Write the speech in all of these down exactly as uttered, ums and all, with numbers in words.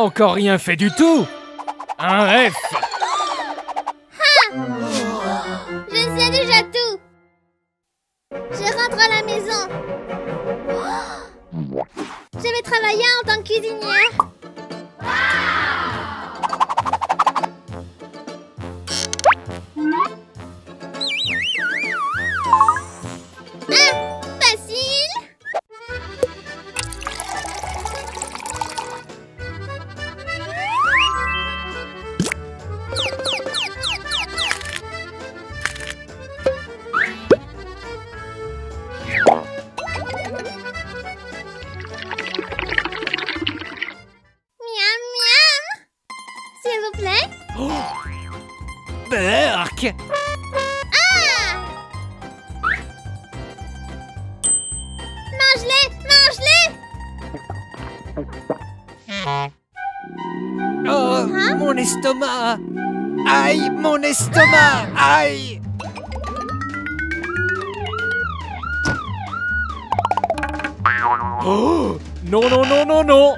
encore rien fait du tout. Un F. Ha! Je sais déjà tout. Je rentre à la maison. Oh! Je vais travailler en tant que cuisinière. Ah! Facile! Estomac. Aïe, mon estomac. Aïe. Oh, non, non, non, non, non.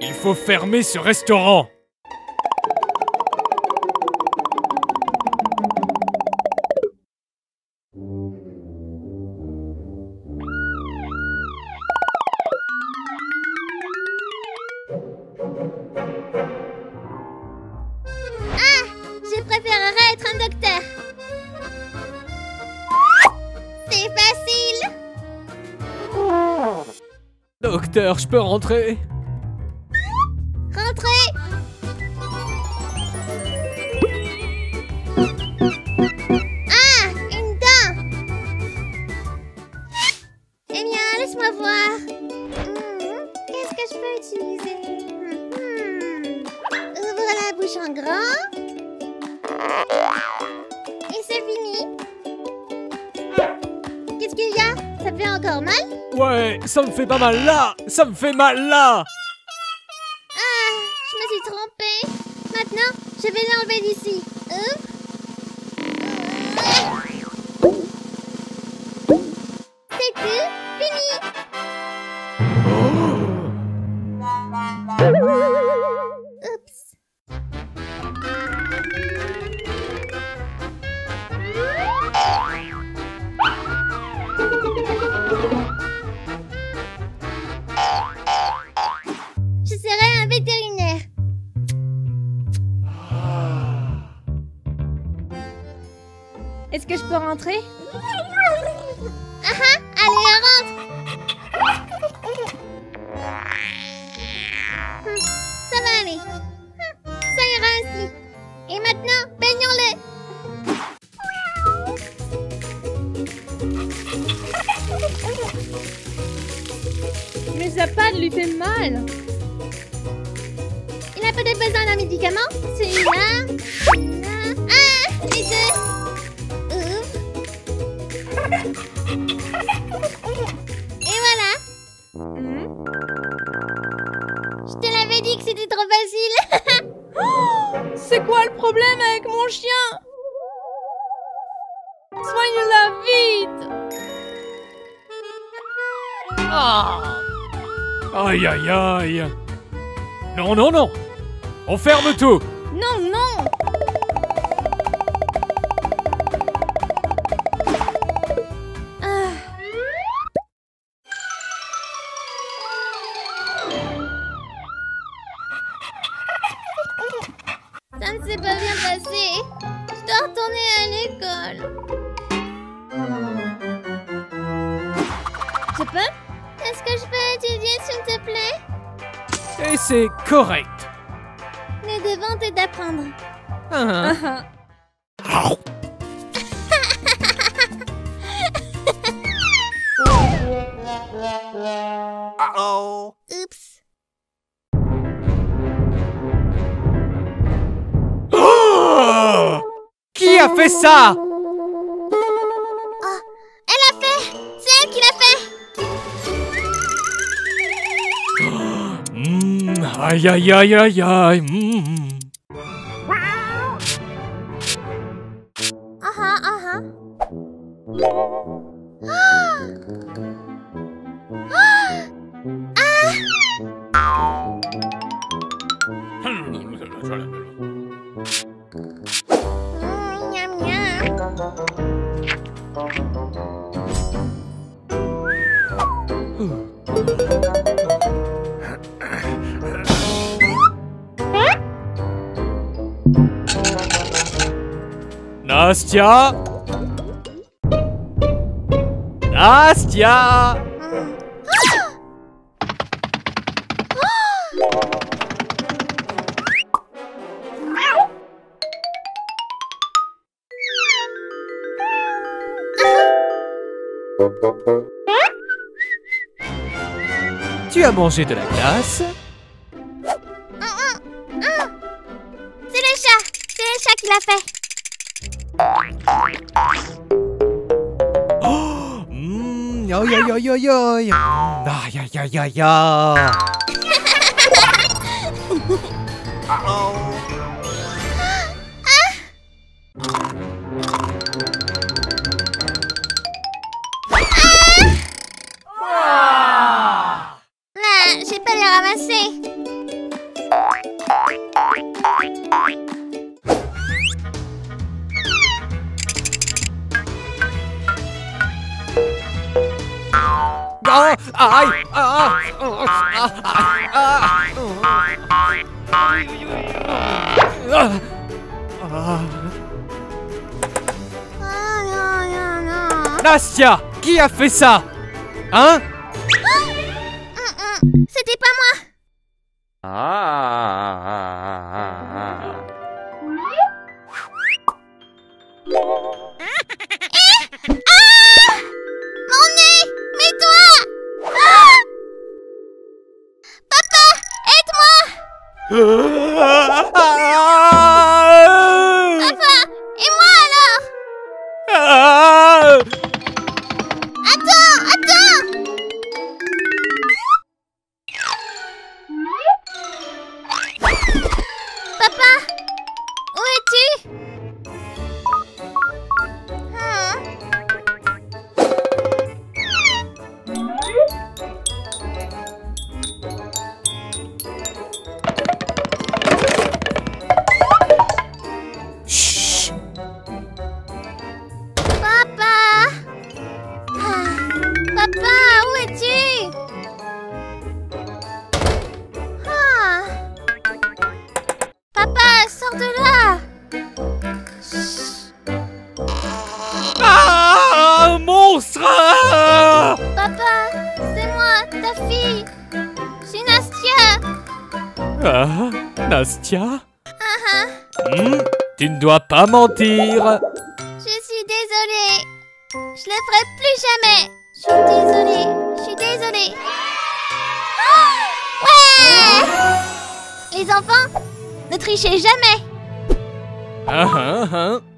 Il faut fermer ce restaurant. Docteur, je peux rentrer? Rentrez! Ah! Une dent! Eh bien, laisse-moi voir. Hmm, qu'est-ce que je peux utiliser? hmm. Ouvre la bouche en grand. Et c'est fini. Qu'est-ce qu'il y a? Ça fait encore mal? Ouais, ça me fait pas mal là. Ça me fait mal là. Ah, je me suis trompée. Maintenant, je vais l'enlever d'ici. C'est tout, fini. Oh. Oups. Est-ce que je peux rentrer? Ah ah, allez, on rentre. Ça va aller. Ça ira ainsi. Et maintenant, baignons-les. Mais ça pas de lui fait mal. Il a peut-être besoin d'un médicament. Celui-là. Celui-là. Ah, les deux. Et voilà. mmh. Je te l'avais dit que c'était trop facile. Oh, c'est quoi le problème avec mon chien? Soigne-la vite. oh. Aïe aïe aïe. Non non non. On ferme tout. Non non. C'est correct. Nous devons t'aider d'apprendre. Uh-huh. Uh-huh. Uh-oh. Oups. Oh! Qui a fait ça? Aïe aïe aïe aïe aïe. Mmh. Ah ah ah. Ah. Ah. Ah. try that bit. Mm, yum, yum. Nastya! Nastya! Tu as mangé de la glace? Hum, hum, hum. C'est le chat, c'est le chat qui l'a fait. Oh, mm, yo yo yo yo yo. Ah ya ya ya ya. Aïe! Ah! Ah! Ah! Ah! Ah! Ah! Nastya, qui a fait ça? Hein? C'était pas moi! Ah! Papa! Et moi alors? Ah! Attends, attends! Papa, où es-tu? Ah. Ah, Nastya? Uh-huh. Mmh, tu ne dois pas mentir. Je suis désolée. Je le ferai plus jamais. Je suis désolée. Je suis désolée. Oh ouais! Les enfants, ne trichez jamais. Ah uh-huh.